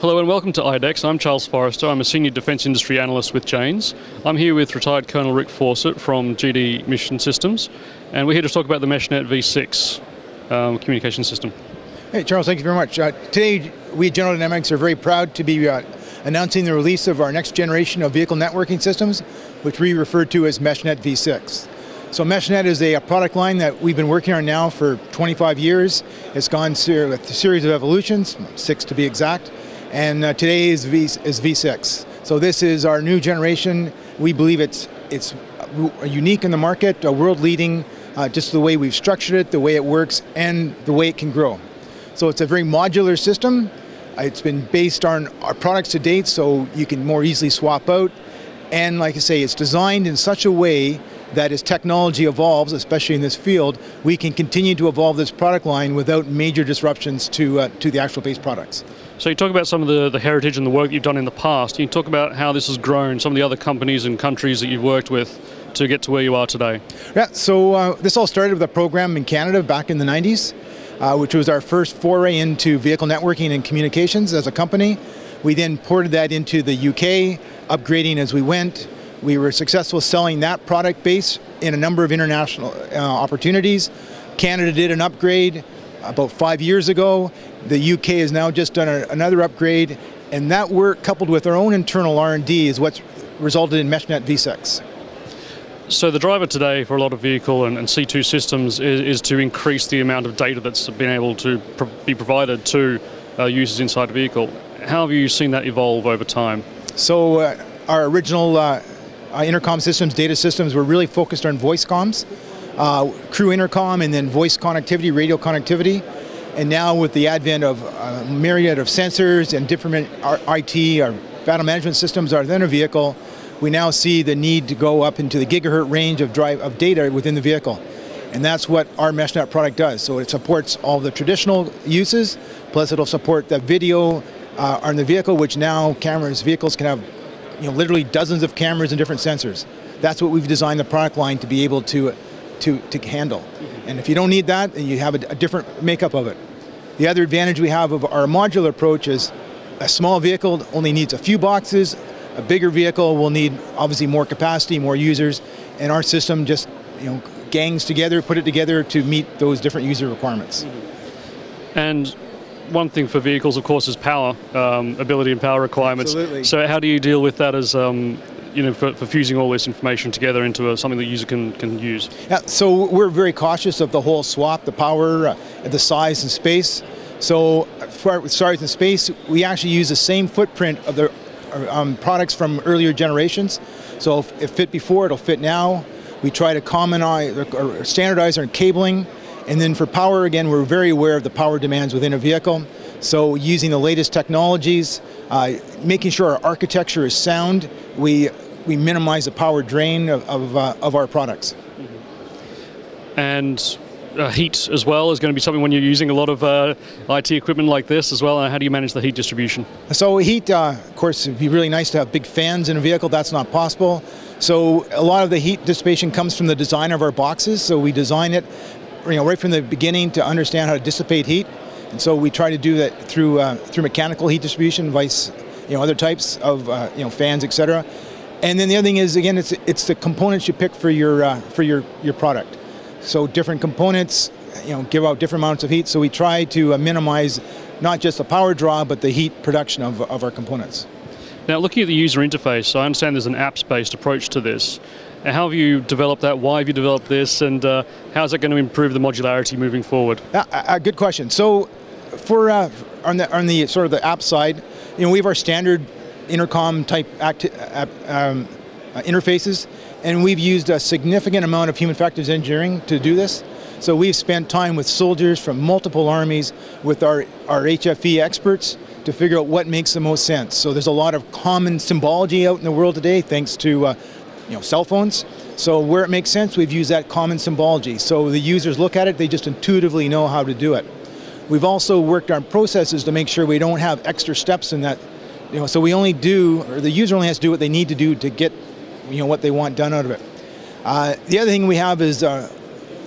Hello and welcome to IDEX. I'm Charles Forrester. I'm a Senior Defence Industry Analyst with Jane's. I'm here with retired Colonel Rick Fawcett from GD Mission Systems, and we're here to talk about the MeshNet V6 communication system. Hey Charles, thank you very much. Today we at General Dynamics are very proud to be announcing the release of our next generation of vehicle networking systems, which we refer to as MeshNet V6. So MeshNet is a product line that we've been working on now for 25 years. It's gone through a series of evolutions, 6 to be exact, and today is V6. So this is our new generation. We believe it's unique in the market, a world-leading, just the way we've structured it, the way it works, and the way it can grow. So it's a very modular system. It's been based on our products to date, so you can more easily swap out. And like I say, it's designed in such a way that as technology evolves, especially in this field, we can continue to evolve this product line without major disruptions to the actual base products. So you talk about some of the heritage and the work that you've done in the past. You talk about how this has grown, some of the other companies and countries that you've worked with to get to where you are today. Yeah, so this all started with a program in Canada back in the 90s, which was our first foray into vehicle networking and communications as a company. We then ported that into the UK, upgrading as we went. We were successful selling that product base in a number of international opportunities. Canada did an upgrade about 5 years ago. The UK has now just done another upgrade, and that work coupled with our own internal R&D is what's resulted in MeshNet V6. So the driver today for a lot of vehicle and C2 systems is to increase the amount of data that's been able to be provided to users inside a vehicle. How have you seen that evolve over time? So our original intercom systems, data systems, were really focused on voice comms, crew intercom, and then voice connectivity, radio connectivity. And now with the advent of a myriad of sensors and different IT, our battle management systems are within a vehicle, we now see the need to go up into the gigahertz range of data within the vehicle. And that's what our MeshNet product does. So it supports all the traditional uses, plus it'll support the video on the vehicle, which now vehicles can have literally dozens of cameras and different sensors. That's what we've designed the product line to be able to handle. And if you don't need that, then you have a different makeup of it. The other advantage we have of our modular approach is a small vehicle only needs a few boxes, a bigger vehicle will need obviously more capacity, more users, and our system just gangs together, put it together to meet those different user requirements. And one thing for vehicles, of course, is power, ability and power requirements. Absolutely. So how do you deal with that as, for fusing all this information together into something the user can use? Yeah, so we're very cautious of the whole swap, the power, the size and space. So for size and space, we actually use the same footprint of the products from earlier generations. So if it fit before, it'll fit now. We try to commonize or standardize our cabling. And then for power, again, we're very aware of the power demands within a vehicle. So using the latest technologies, making sure our architecture is sound, we minimize the power drain of our products. And heat as well is going to be something when you're using a lot of IT equipment like this as well. How do you manage the heat distribution? So heat, of course, it'd be really nice to have big fans in a vehicle. That's not possible. So a lot of the heat dissipation comes from the design of our boxes. So we design it right from the beginning to understand how to dissipate heat, and so we try to do that through mechanical heat distribution, other types of fans, etc. And then the other thing is, again, it's the components you pick for your product. So different components give out different amounts of heat. So we try to minimize not just the power draw, but the heat production of our components. Now, looking at the user interface, so I understand there's an apps-based approach to this. How have you developed that? Why have you developed this? And how is it going to improve the modularity moving forward? Good question. So, for on the sort of the app side, we have our standard intercom type interfaces, and we've used a significant amount of human factors engineering to do this. So we've spent time with soldiers from multiple armies, with our HFE experts, to figure out what makes the most sense. So there's a lot of common symbology out in the world today, thanks to cell phones. So where it makes sense, we've used that common symbology. So the users look at it, they just intuitively know how to do it. We've also worked on processes to make sure we don't have extra steps in that, so we only do, or the user only has to do what they need to do to get, what they want done out of it. The other thing we have is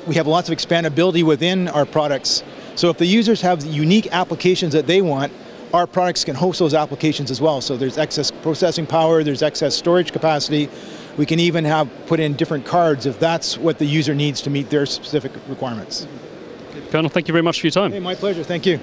we have lots of expandability within our products. So if the users have unique applications that they want, our products can host those applications as well. So there's excess processing power, there's excess storage capacity. We can even have put in different cards if that's what the user needs to meet their specific requirements. Colonel, thank you very much for your time. Hey, my pleasure, thank you.